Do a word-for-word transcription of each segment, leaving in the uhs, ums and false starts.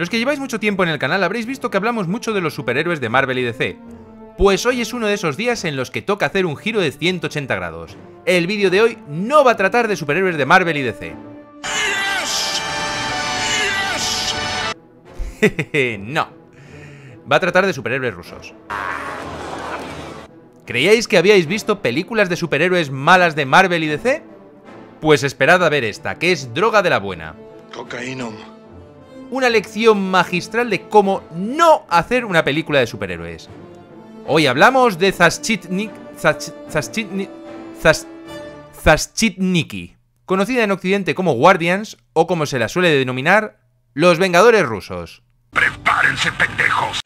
Los que lleváis mucho tiempo en el canal habréis visto que hablamos mucho de los superhéroes de Marvel y D C. Pues hoy es uno de esos días en los que toca hacer un giro de ciento ochenta grados. El vídeo de hoy no va a tratar de superhéroes de Marvel y D C. Jejeje, no. Va a tratar de superhéroes rusos. ¿Creíais que habíais visto películas de superhéroes malas de Marvel y D C? Pues esperad a ver esta, que es droga de la buena. Cocainum. Una lección magistral de cómo no hacer una película de superhéroes. Hoy hablamos de Zaschitnik, Zach, Zaschitnik, Zach, Zaschitniki, conocida en Occidente como Guardians, o como se la suele denominar, los Vengadores Rusos. ¡Prepárense, pendejos!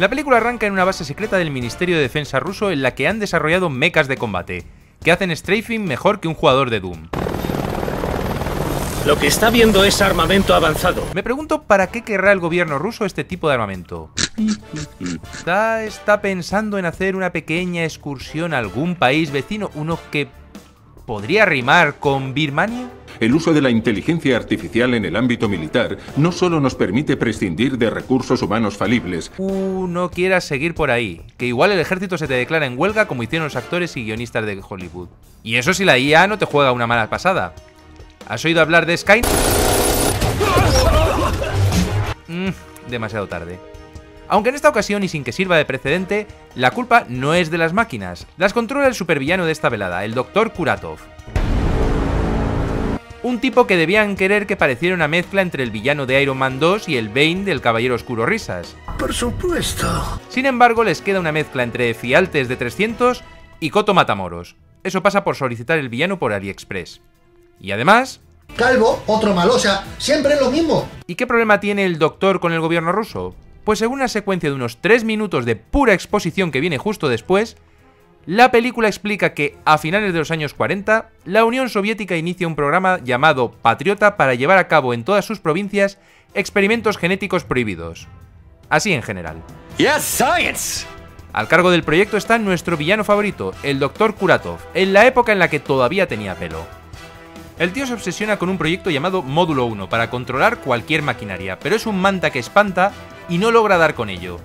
La película arranca en una base secreta del Ministerio de Defensa ruso en la que han desarrollado mechas de combate, que hacen strafing mejor que un jugador de Doom. Lo que está viendo es armamento avanzado. Me pregunto para qué querrá el gobierno ruso este tipo de armamento. Está, está pensando en hacer una pequeña excursión a algún país vecino, uno que podría rimar con Birmania. El uso de la inteligencia artificial en el ámbito militar no solo nos permite prescindir de recursos humanos falibles. Uh, no quieras seguir por ahí, que igual el ejército se te declara en huelga como hicieron los actores y guionistas de Hollywood. Y eso si la I A no te juega una mala pasada. ¿Has oído hablar de Skynet? Mm, demasiado tarde. Aunque en esta ocasión, y sin que sirva de precedente, la culpa no es de las máquinas. Las controla el supervillano de esta velada, el doctor Kuratov. Un tipo que debían querer que pareciera una mezcla entre el villano de Iron Man dos y el Bane del Caballero Oscuro Risas. Por supuesto. Sin embargo, les queda una mezcla entre Fialtes de trescientos y Coto Matamoros. Eso pasa por solicitar el villano por AliExpress. Y además... calvo, otro malo, o sea, siempre es lo mismo. ¿Y qué problema tiene el doctor con el gobierno ruso? Pues según una secuencia de unos tres minutos de pura exposición que viene justo después, la película explica que, a finales de los años cuarenta, la Unión Soviética inicia un programa llamado Patriota para llevar a cabo en todas sus provincias experimentos genéticos prohibidos. Así en general. Yes, science. Al cargo del proyecto está nuestro villano favorito, el doctor Kuratov, en la época en la que todavía tenía pelo. El tío se obsesiona con un proyecto llamado Módulo uno para controlar cualquier maquinaria, pero es un manta que espanta y no logra dar con ello.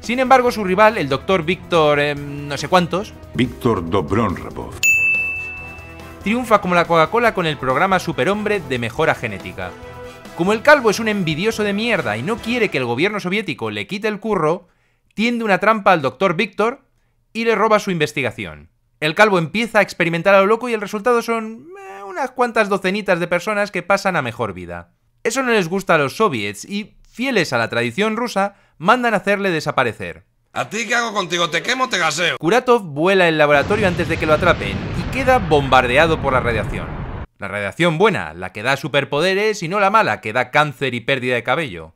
Sin embargo, su rival, el doctor Víctor... Eh, no sé cuántos... Víctor Dobronravov. Triunfa como la Coca-Cola con el programa Superhombre de mejora genética. Como el calvo es un envidioso de mierda y no quiere que el gobierno soviético le quite el curro, tiende una trampa al doctor Víctor y le roba su investigación. El calvo empieza a experimentar a lo loco y el resultado son... Eh, unas cuantas docenitas de personas que pasan a mejor vida. Eso no les gusta a los soviets y, fieles a la tradición rusa, mandan hacerle desaparecer. ¿A ti qué hago contigo? ¿Te quemo o te gaseo? Kuratov vuela el laboratorio antes de que lo atrapen y queda bombardeado por la radiación. La radiación buena, la que da superpoderes, y no la mala, que da cáncer y pérdida de cabello.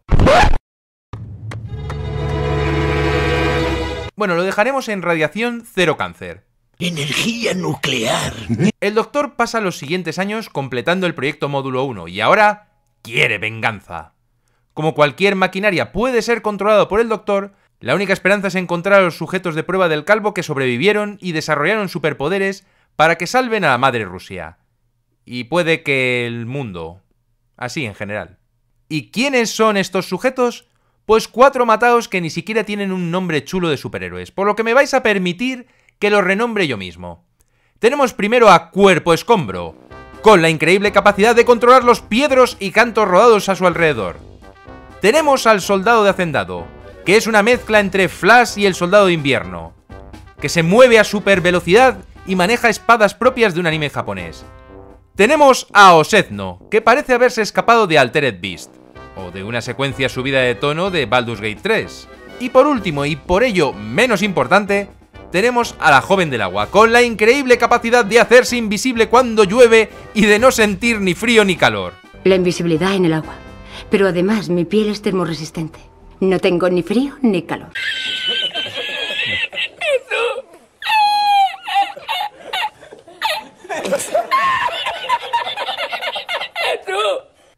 Bueno, lo dejaremos en radiación cero cáncer. ¡Energía nuclear! El doctor pasa los siguientes años completando el proyecto Módulo uno y ahora quiere venganza. Como cualquier maquinaria puede ser controlada por el doctor, la única esperanza es encontrar a los sujetos de prueba del calvo que sobrevivieron y desarrollaron superpoderes para que salven a la madre Rusia. Y puede que el mundo. Así en general. ¿Y quiénes son estos sujetos? Pues cuatro mataos que ni siquiera tienen un nombre chulo de superhéroes, por lo que me vais a permitir que los renombre yo mismo. Tenemos primero a Cuerpo Escombro, con la increíble capacidad de controlar los piedros y cantos rodados a su alrededor. Tenemos al soldado de hacendado, que es una mezcla entre Flash y el soldado de invierno, que se mueve a super velocidad y maneja espadas propias de un anime japonés. Tenemos a Osetno, que parece haberse escapado de Altered Beast, o de una secuencia subida de tono de Baldur's Gate tres. Y por último, y por ello menos importante, tenemos a la joven del agua, con la increíble capacidad de hacerse invisible cuando llueve y de no sentir ni frío ni calor. La invisibilidad en el agua. Pero además mi piel es termorresistente. No tengo ni frío ni calor.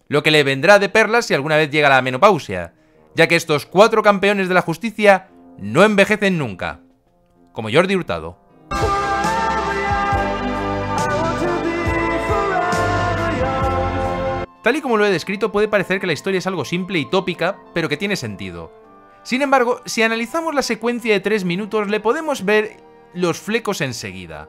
Lo que le vendrá de perlas si alguna vez llega la menopausia. ya que estos cuatro campeones de la justicia no envejecen nunca. Como Jordi Hurtado. Tal y como lo he descrito, puede parecer que la historia es algo simple y tópica, pero que tiene sentido. Sin embargo, si analizamos la secuencia de tres minutos, le podemos ver los flecos enseguida.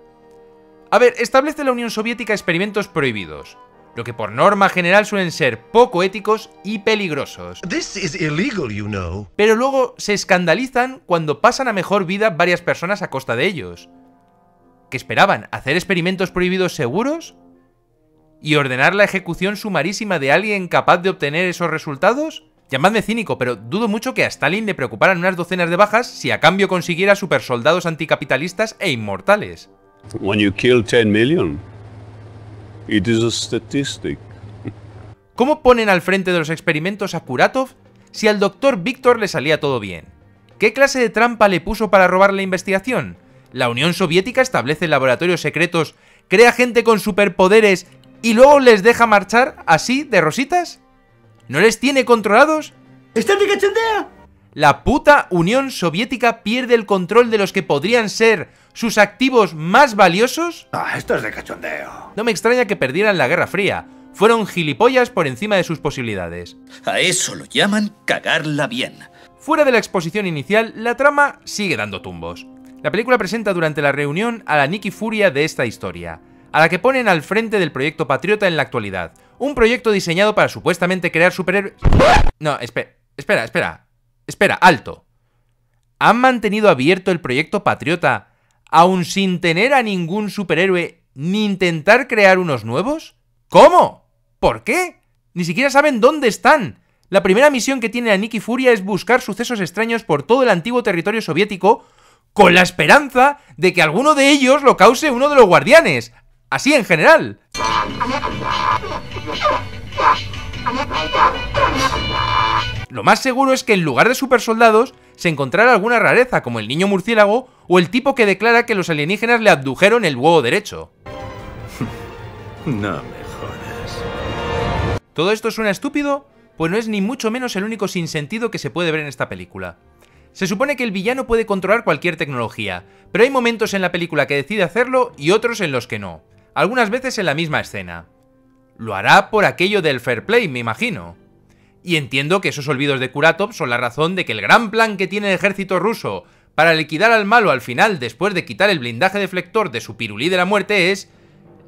A ver, establece la Unión Soviética experimentos prohibidos, lo que por norma general suelen ser poco éticos y peligrosos. This is illegal, you know. Pero luego se escandalizan cuando pasan a mejor vida varias personas a costa de ellos. ¿Qué esperaban? ¿Hacer experimentos prohibidos seguros? ¿Y ordenar la ejecución sumarísima de alguien capaz de obtener esos resultados? Llamadme cínico, pero dudo mucho que a Stalin le preocuparan unas docenas de bajas si a cambio consiguiera supersoldados anticapitalistas e inmortales. ¿Cómo ponen al frente de los experimentos a Kuratov si al doctor Víctor le salía todo bien? ¿Qué clase de trampa le puso para robar la investigación? La Unión Soviética establece laboratorios secretos, crea gente con superpoderes y luego les deja marchar así de rositas. ¿No les tiene controlados? ¡Están de cachondeo! La puta Unión Soviética pierde el control de los que podrían ser sus activos más valiosos. Ah, esto es de cachondeo. No me extraña que perdieran la Guerra Fría. Fueron gilipollas por encima de sus posibilidades. A eso lo llaman cagarla bien. Fuera de la exposición inicial, la trama sigue dando tumbos. La película presenta durante la reunión a la Nicky Furia de esta historia, a la que ponen al frente del proyecto Patriota en la actualidad, un proyecto diseñado para supuestamente crear superhéroes... No, espera, espera, espera, espera, alto. ¿Han mantenido abierto el proyecto Patriota aún sin tener a ningún superhéroe ni intentar crear unos nuevos? ¿Cómo? ¿Por qué? Ni siquiera saben dónde están. La primera misión que tiene la Nicky Furia es buscar sucesos extraños por todo el antiguo territorio soviético, con la esperanza de que alguno de ellos lo cause uno de los guardianes. Así en general. Lo más seguro es que en lugar de supersoldados se encontrara alguna rareza, como el niño murciélago o el tipo que declara que los alienígenas le abdujeron el huevo derecho. No me jodas. ¿Todo esto suena estúpido? Pues no es ni mucho menos el único sinsentido que se puede ver en esta película. Se supone que el villano puede controlar cualquier tecnología, pero hay momentos en la película que decide hacerlo y otros en los que no, algunas veces en la misma escena. Lo hará por aquello del fair play, me imagino. Y entiendo que esos olvidos de Kuratov son la razón de que el gran plan que tiene el ejército ruso para liquidar al malo al final después de quitar el blindaje deflector de su pirulí de la muerte es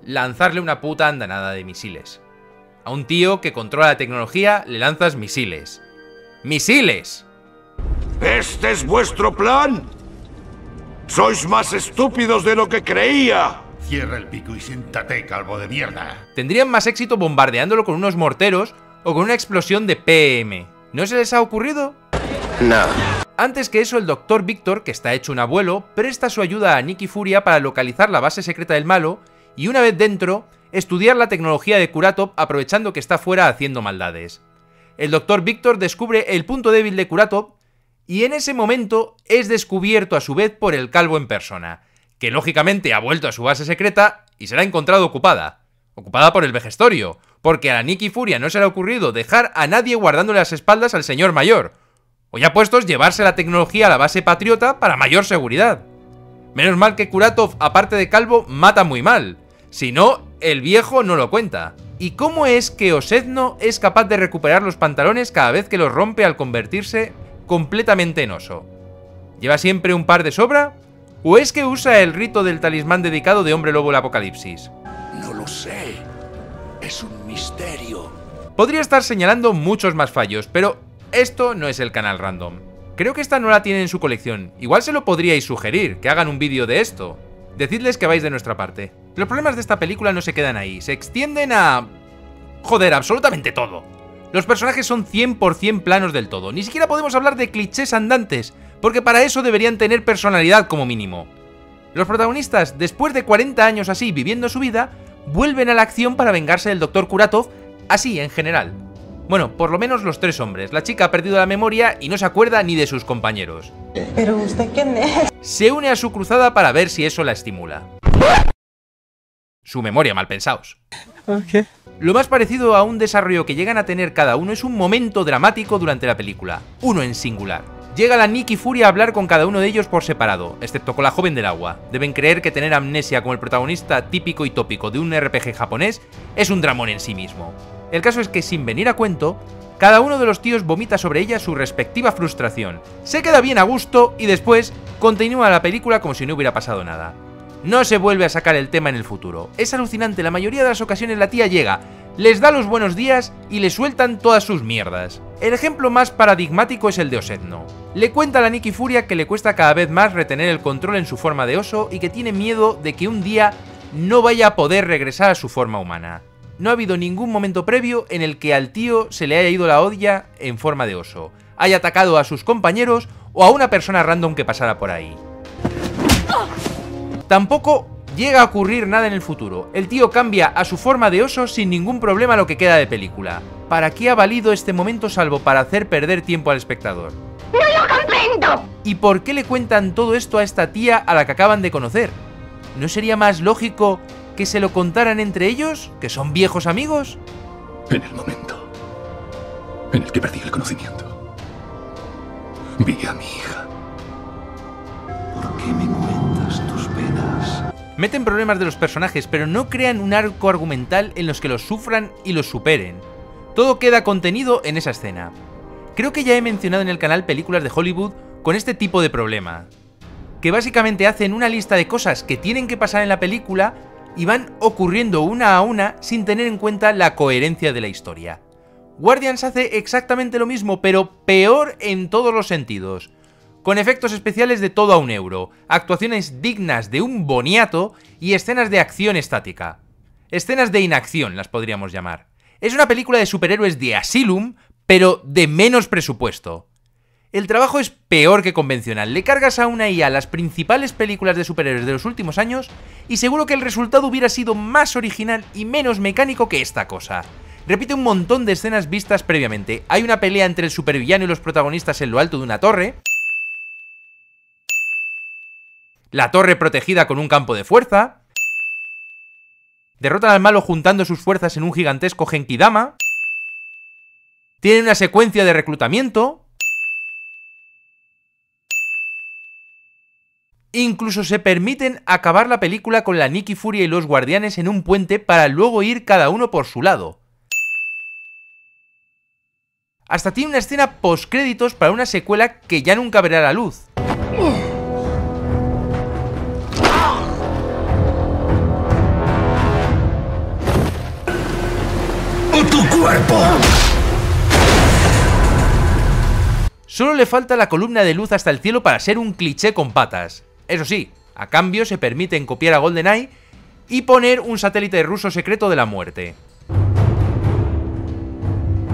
lanzarle una puta andanada de misiles. A un tío que controla la tecnología le lanzas misiles. ¡Misiles! ¿Este es vuestro plan? ¡Sois más estúpidos de lo que creía! Cierra el pico y siéntate, calvo de mierda. Tendrían más éxito bombardeándolo con unos morteros o con una explosión de P M. ¿No se les ha ocurrido? No. Antes que eso, el doctor Víctor, que está hecho un abuelo, presta su ayuda a Nicky Furia para localizar la base secreta del malo y, una vez dentro, estudiar la tecnología de Kuratov aprovechando que está fuera haciendo maldades. El doctor Víctor descubre el punto débil de Kuratov y en ese momento es descubierto a su vez por el calvo en persona, que lógicamente ha vuelto a su base secreta y se la ha encontrado ocupada. Ocupada por el vejestorio, porque a la Nicky Furia no se le ha ocurrido dejar a nadie guardándole las espaldas al señor mayor, o ya puestos llevarse la tecnología a la base Patriota para mayor seguridad. Menos mal que Kuratov, aparte de calvo, mata muy mal, si no, el viejo no lo cuenta. ¿Y cómo es que Osedno es capaz de recuperar los pantalones cada vez que los rompe al convertirse completamente en oso? ¿Lleva siempre un par de sobra? ¿O es que usa el rito del talismán dedicado de Hombre Lobo el Apocalipsis? No lo sé. Es un misterio. Podría estar señalando muchos más fallos, pero esto no es el canal random. Creo que esta no la tienen en su colección. Igual se lo podríais sugerir, que hagan un vídeo de esto. Decidles que vais de nuestra parte. Los problemas de esta película no se quedan ahí. Se extienden a... joder, absolutamente todo. Los personajes son cien por cien planos del todo. Ni siquiera podemos hablar de clichés andantes, porque para eso deberían tener personalidad como mínimo. Los protagonistas, después de cuarenta años así viviendo su vida, vuelven a la acción para vengarse del doctor Kuratov, así en general. Bueno, por lo menos los tres hombres. La chica ha perdido la memoria y no se acuerda ni de sus compañeros. ¿Pero usted quién es? Se une a su cruzada para ver si eso la estimula. Su memoria, mal pensados. Ok. Lo más parecido a un desarrollo que llegan a tener cada uno es un momento dramático durante la película, uno en singular. Llega la Nick y Fury a hablar con cada uno de ellos por separado, excepto con la joven del agua. Deben creer que tener amnesia como el protagonista típico y tópico de un R P G japonés es un dramón en sí mismo. El caso es que, sin venir a cuento, cada uno de los tíos vomita sobre ella su respectiva frustración, se queda bien a gusto y después continúa la película como si no hubiera pasado nada. No se vuelve a sacar el tema en el futuro. Es alucinante, la mayoría de las ocasiones la tía llega, les da los buenos días y le sueltan todas sus mierdas. El ejemplo más paradigmático es el de Osetno. Le cuenta a la Nicky Furia que le cuesta cada vez más retener el control en su forma de oso y que tiene miedo de que un día no vaya a poder regresar a su forma humana. No ha habido ningún momento previo en el que al tío se le haya ido la olla en forma de oso, haya atacado a sus compañeros o a una persona random que pasara por ahí. Tampoco llega a ocurrir nada en el futuro. El tío cambia a su forma de oso sin ningún problema lo que queda de película. ¿Para qué ha valido este momento salvo para hacer perder tiempo al espectador? ¡No lo comprendo! ¿Y por qué le cuentan todo esto a esta tía a la que acaban de conocer? ¿No sería más lógico que se lo contaran entre ellos, que son viejos amigos? En el momento en el que perdí el conocimiento, vi a mi hija. ¿Por qué me cuentas tus penas? Meten problemas de los personajes, pero no crean un arco argumental en los que los sufran y los superen. Todo queda contenido en esa escena. Creo que ya he mencionado en el canal películas de Hollywood con este tipo de problema, que básicamente hacen una lista de cosas que tienen que pasar en la película y van ocurriendo una a una sin tener en cuenta la coherencia de la historia. Guardians hace exactamente lo mismo, pero peor en todos los sentidos. Con efectos especiales de todo a un euro, actuaciones dignas de un boniato y escenas de acción estática. Escenas de inacción las podríamos llamar. Es una película de superhéroes de Asylum, pero de menos presupuesto. El trabajo es peor que convencional. Le cargas a una I A las principales películas de superhéroes de los últimos años y seguro que el resultado hubiera sido más original y menos mecánico que esta cosa. Repite un montón de escenas vistas previamente. Hay una pelea entre el supervillano y los protagonistas en lo alto de una torre. La torre protegida con un campo de fuerza. Derrotan al malo juntando sus fuerzas en un gigantesco Genkidama. Tienen una secuencia de reclutamiento. Incluso se permiten acabar la película con la Nicky Fury y los guardianes en un puente para luego ir cada uno por su lado. Hasta tiene una escena postcréditos para una secuela que ya nunca verá la luz. ¡Tu cuerpo! Solo le falta la columna de luz hasta el cielo para ser un cliché con patas. Eso sí, a cambio se permiten copiar a GoldenEye y poner un satélite ruso secreto de la muerte.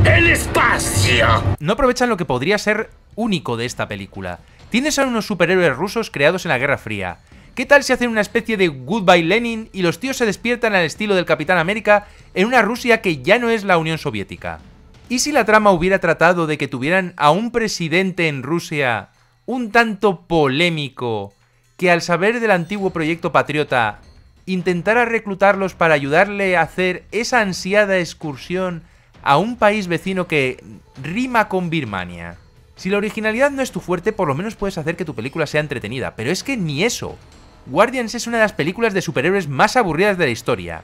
¡El espacio! No aprovechan lo que podría ser único de esta película. Tienes a unos superhéroes rusos creados en la Guerra Fría. ¿Qué tal si hacen una especie de Goodbye Lenin y los tíos se despiertan al estilo del Capitán América en una Rusia que ya no es la Unión Soviética? ¿Y si la trama hubiera tratado de que tuvieran a un presidente en Rusia un tanto polémico, que al saber del antiguo proyecto Patriota intentara reclutarlos para ayudarle a hacer esa ansiada excursión a un país vecino que rima con Birmania? Si la originalidad no es tu fuerte, por lo menos puedes hacer que tu película sea entretenida, pero es que ni eso. Guardians es una de las películas de superhéroes más aburridas de la historia.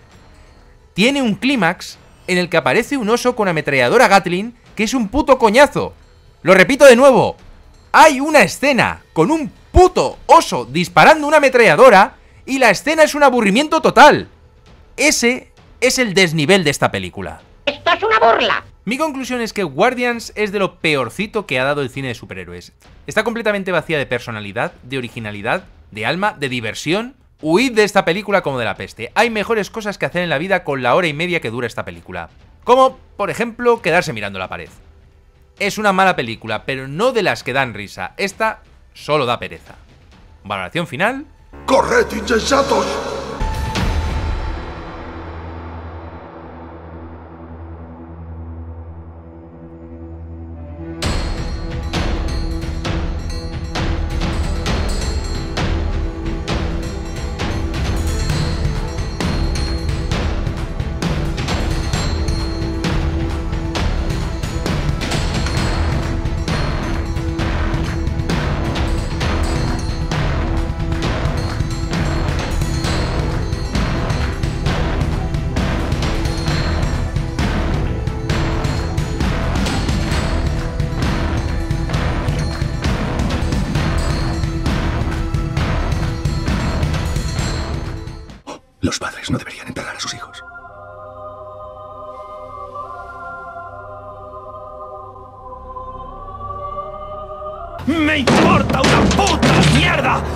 Tiene un clímax en el que aparece un oso con ametralladora Gatling que es un puto coñazo. Lo repito de nuevo, hay una escena con un puto oso disparando una ametralladora y la escena es un aburrimiento total. Ese es el desnivel de esta película. ¡Esto es una burla! Mi conclusión es que Guardians es de lo peorcito que ha dado el cine de superhéroes. Está completamente vacía de personalidad, de originalidad, de alma, de diversión. Huid de esta película como de la peste. Hay mejores cosas que hacer en la vida con la hora y media que dura esta película. Como, por ejemplo, quedarse mirando la pared. Es una mala película, pero no de las que dan risa. Esta solo da pereza. Valoración final. ¡Corred, insensatos! Los padres no deberían enterrar a sus hijos. ¡Me importa una puta mierda